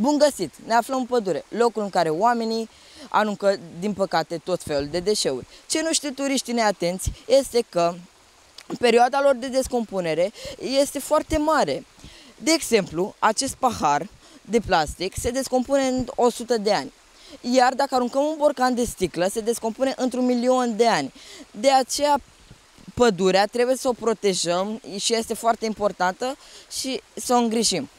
Bun găsit! Ne aflăm în pădure, locul în care oamenii aruncă, din păcate, tot felul de deșeuri. Ce nu știu turiștii neatenți este că perioada lor de descompunere este foarte mare. De exemplu, acest pahar de plastic se descompune în 100 de ani. Iar dacă aruncăm un borcan de sticlă, se descompune într-un 1.000.000 de ani. De aceea, pădurea trebuie să o protejăm și este foarte importantă și să o îngrijim.